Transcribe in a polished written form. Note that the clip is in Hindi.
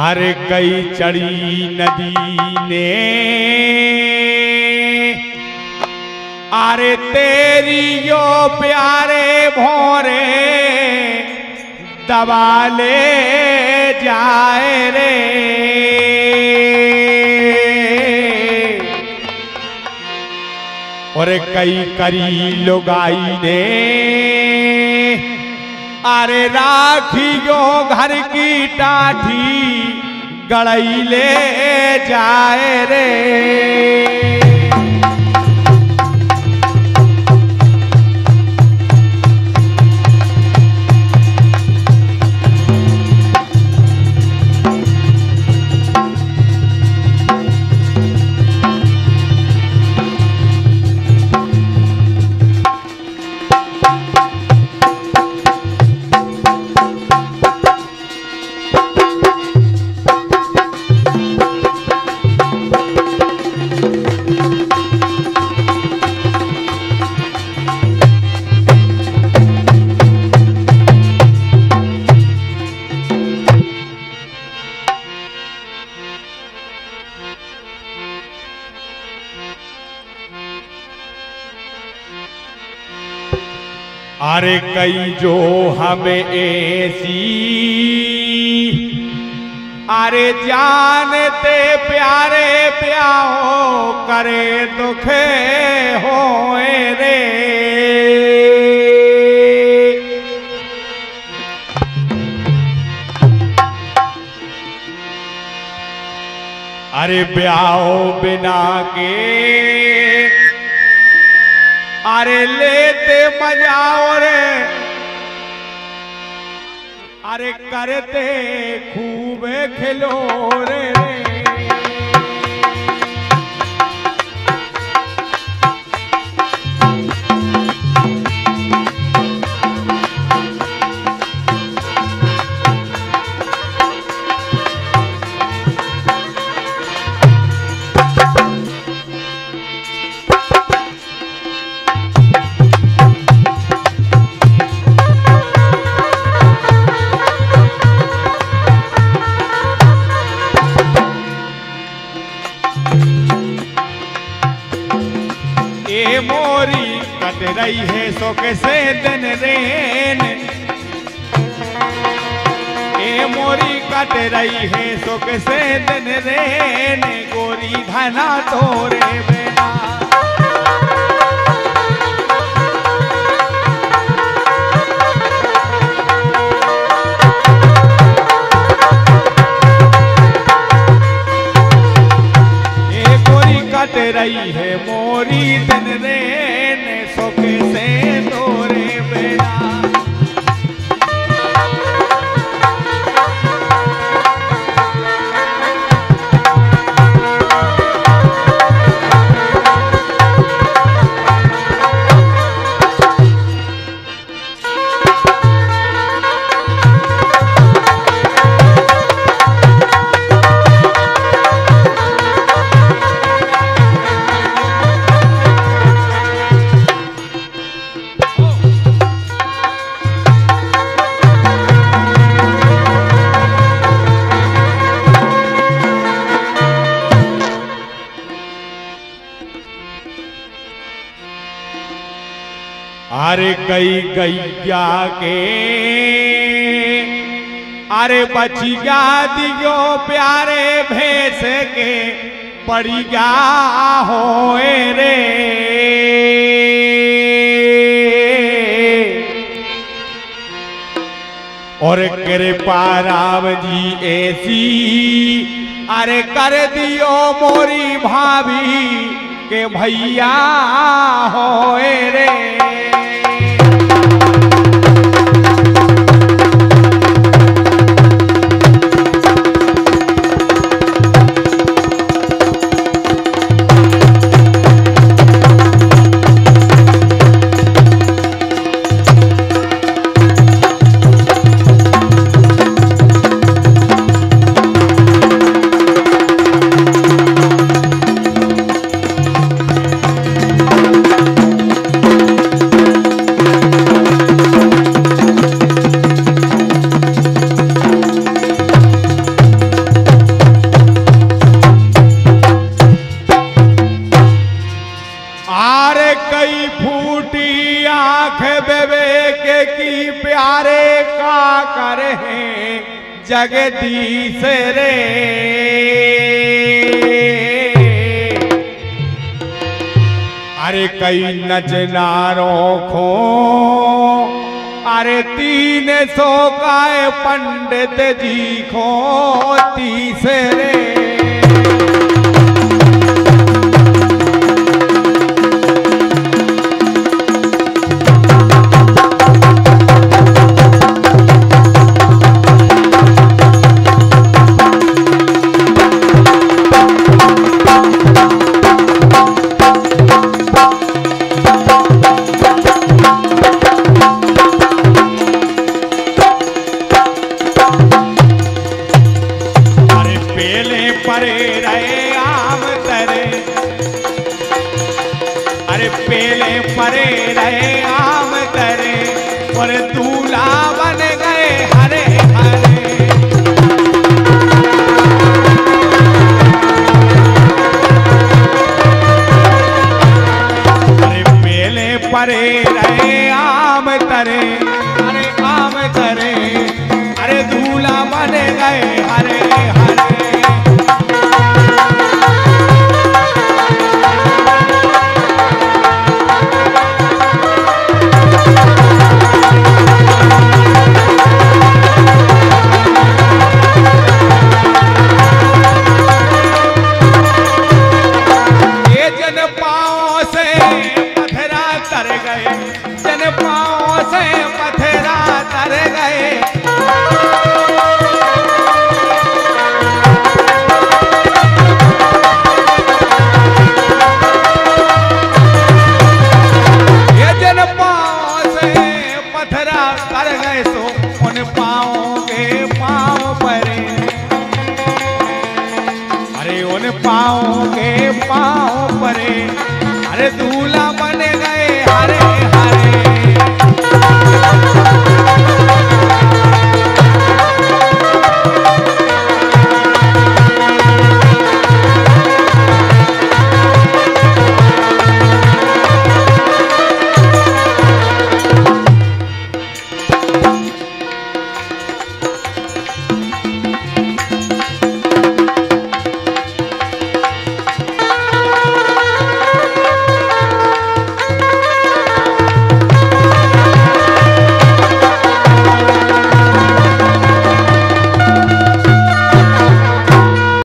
अरे कई चढ़ी नदी ने अरे तेरी यो प्यारे भोरे दबाले जाए रे। और कई करी लुगाई ने अरे राखी जो घर की टाठी गड़ई ले जाए रे। अरे कई जो हमें ऐसी अरे जानते प्यारे प्याओ करे दुखे होए रे। अरे ब्याओ बिना के अरे लेते मजाओ रे अरे करते खूब खिलो रे। रही है सो कैसे दिन रेन ए मोरी कट रही है सो कैसे दिन रेन गोरी घना तोरे बेटा। ए गोरी कट रही है मोरी दिन रेन अरे गई गैया के अरे बचिया दियो प्यारे भैंस के पड़िया होए रे। और कृपा राम जी ऐसी अरे कर दियो मोरी भाभी के भैया होए रे। जगदीश रे अरे कई नचनारों को अरे 300 काए पंडित जी को तीसरे पाँव के पाँव परे अरे तू